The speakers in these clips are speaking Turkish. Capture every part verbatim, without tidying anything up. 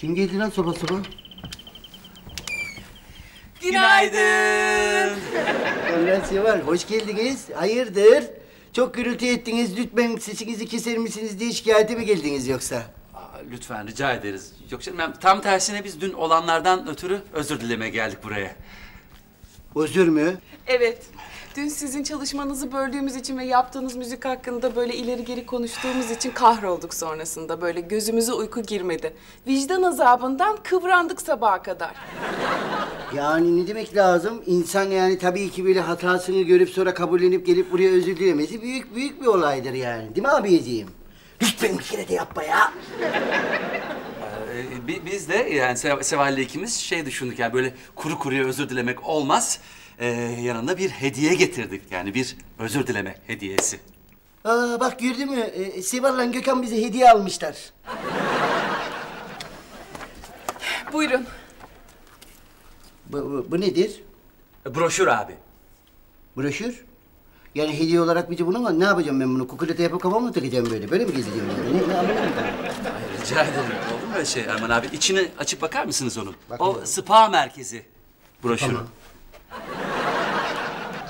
Kim geldi lan sabah sabah? Günaydın. Günaydın. Seval, hoş geldiniz. Hayırdır? Çok gürültü ettiniz. Lütfen sesinizi keser misiniz diye şikayete mi geldiniz yoksa? Lütfen, rica ederiz. Yok canım, ben, tam tersine biz dün olanlardan ötürü özür dilemeye geldik buraya. Özür mü? Evet. Dün sizin çalışmanızı böldüğümüz için ve yaptığınız müzik hakkında böyle ileri geri konuştuğumuz için kahrolduk sonrasında. Böyle gözümüze uyku girmedi. Vicdan azabından kıvrandık sabaha kadar. Yani ne demek lazım? İnsan yani tabii ki böyle hatasını görüp sonra kabullenip gelip buraya özür dilemesi büyük büyük bir olaydır yani. Değil mi abiciğim? Lütfen bir kere de yapma ya. Ee, biz de yani Seval'le ikimiz şey düşündük yani böyle kuru kuruya özür dilemek olmaz. Ee, yanında bir hediye getirdik yani bir özür dileme hediyesi. Aa bak gördün mü? Ee, Seval'la Gökhan bize hediye almışlar. Buyurun. Bu, bu, bu nedir? Broşür abi. Broşür? Yani hediye olarak bize bunu ama ne yapacağım ben bunu? Kukulete yapıp kafamı mı takacağım böyle? Böyle mi gezeceğim yani? Ne, ne anlamadım ben. Hayır, rica ederim. Olur mu öyle şey Erman abi? İçini açıp bakar mısınız onun? Bakmıyorum. O spa merkezi broşürü. Tamam.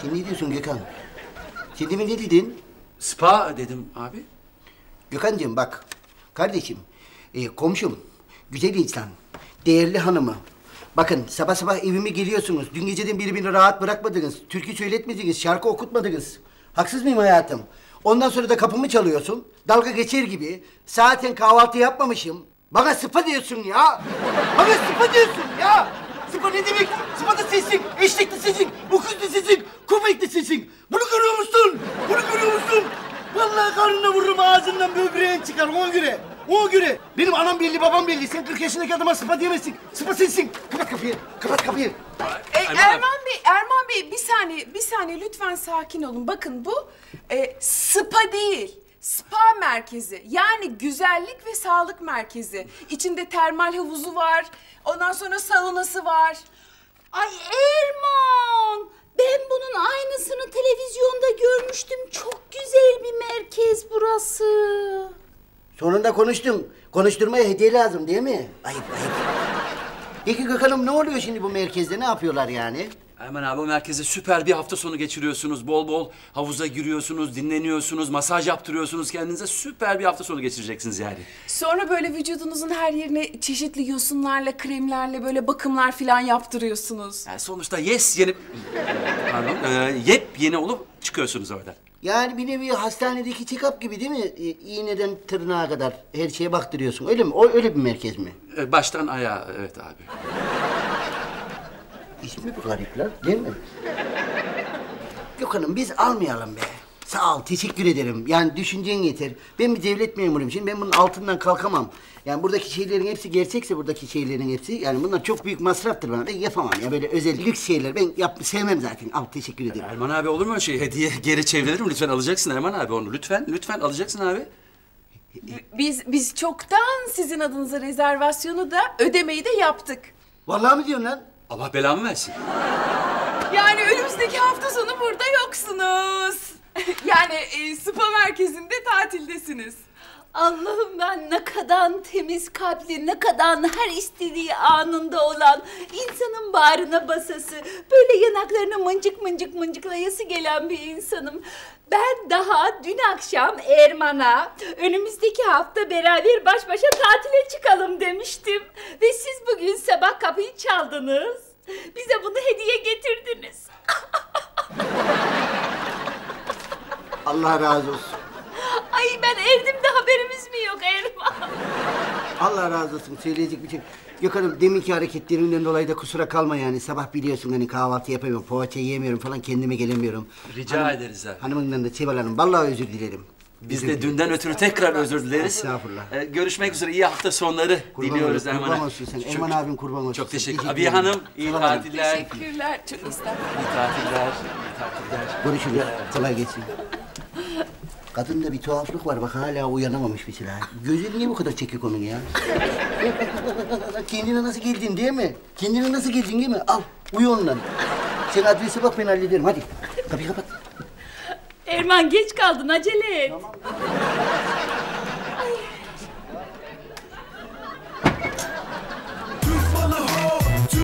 Sen ne diyorsun Gökhan? Sen demin ne dedin? Spa dedim abi. Gökhan'cığım bak, kardeşim, e, komşum, güzel insan, değerli hanımı. Bakın sabah sabah evime geliyorsunuz. Dün geceden birbirini rahat bırakmadınız. Türkü söyletmediniz, şarkı okutmadınız. Haksız mıyım hayatım? Ondan sonra da kapımı çalıyorsun. Dalga geçer gibi. Zaten kahvaltı yapmamışım. Bana sıpa diyorsun ya. Bana sıpa diyorsun ya. Sıpa ne demek? Sıpa da sesin, eşlik de sesin, bokuz da sesin, kuvvet de sesin. Bunu görüyor musun? Bunu görüyor musun? Vallahi karnına vururum ağzından böbreğin çıkar ona göre. Ona göre. Benim anam belli, babam belli. Sen kırk yaşındaki adama sıpa diyemezsin. Sıpa sensin. Kapat kapıyı. Kapat kapıyı. E, Erman Bey, Erman Bey bir saniye, bir saniye lütfen sakin olun. Bakın bu e, sıpa değil. Spa merkezi, yani güzellik ve sağlık merkezi. İçinde termal havuzu var, ondan sonra saunası var. Ay Erman! Ben bunun aynısını televizyonda görmüştüm. Çok güzel bir merkez burası. Sonunda konuştum. Konuşturmaya hediye lazım değil mi? Ayıp, ayıp. Peki Gökhan'ım ne oluyor şimdi bu merkezde? Ne yapıyorlar yani? Erman abi o merkeze süper bir hafta sonu geçiriyorsunuz. Bol bol havuza giriyorsunuz, dinleniyorsunuz, masaj yaptırıyorsunuz kendinize. Süper bir hafta sonu geçireceksiniz yani. Sonra böyle vücudunuzun her yerine çeşitli yosunlarla, kremlerle böyle bakımlar falan yaptırıyorsunuz. Yani sonuçta yes yenip... Pardon, e, yepyeni olup çıkıyorsunuz oradan. Yani bir nevi hastanedeki check-up gibi değil mi? E, iğneden tırnağa kadar her şeye baktırıyorsun. Öyle mi? O, öyle bir merkez mi? E, baştan ayağa evet abi. İsmi bu garipler değil mi? Gökhan'ım biz almayalım be. Sağ ol, teşekkür ederim. Yani düşüncen yeter. Ben bir devlet memuruyum şimdi. Ben bunun altından kalkamam. Yani buradaki şeylerin hepsi gerçekse buradaki şeylerin hepsi. Yani bunlar çok büyük masraftır bana. Ben yapamam ya böyle özel lüks şeyler. Ben yap sevmem zaten. Al teşekkür ederim. Erman abi olur mu öyle şey? Hediye geri çeviririm. Lütfen alacaksın Erman abi onu. Lütfen, lütfen alacaksın abi. Biz, biz çoktan sizin adınıza rezervasyonu da ödemeyi de yaptık. Vallahi mi diyorsun lan? Allah belamı versin. Yani önümüzdeki hafta sonu burada yoksunuz. Yani e, spa merkezinde tatildesiniz. Allah'ım ben ne kadar temiz kalpli, ne kadar her istediği anında olan insanın bağrına basası, böyle yanaklarına mıncık mıncık mıncıklayası gelen bir insanım. Ben daha dün akşam Erman'a önümüzdeki hafta beraber baş başa tatile çıkalım demiştim. Ve siz bugün sabah kapıyı çaldınız. Bize bunu hediye getirdiniz. Allah razı olsun. Ay ben evdim de haberimiz mi yok Erman? Allah razı olsun söyleyecek bir şey. Yok hanım deminki hareketlerinden dolayı da kusura kalma yani. Sabah biliyorsun hani kahvaltı yapamıyorum, poğaça yiyemiyorum falan kendime gelemiyorum. Rica hanım, ederiz abi. Hanımından da Seval Hanım vallahi özür dilerim. Biz de dünden ötürü tekrar özür dileriz. Estağfurullah. Ee, görüşmek üzere. İyi hafta sonları kurban diliyoruz Erman. Kurban olsun sen. Çok, Erman abim kurban olsun. Çok teşekkür ederim. Abiye Hanım iyi tatiller. Teşekkürler. Çok istedim. İyi tatiller. İyi tatiller. Görüşürüz. Kolay gelsin. Kadında bir tuhaflık var bak hala uyanamamış bir silah. Gözün niye bu kadar çekik onun ya? Kendine nasıl geldin değil mi? Kendine nasıl geldin değil mi? Al uyu onunla. Sen adrese bak ben hallederim hadi. Kapıyı kapat. Erman geç kaldın acele et. Tamam.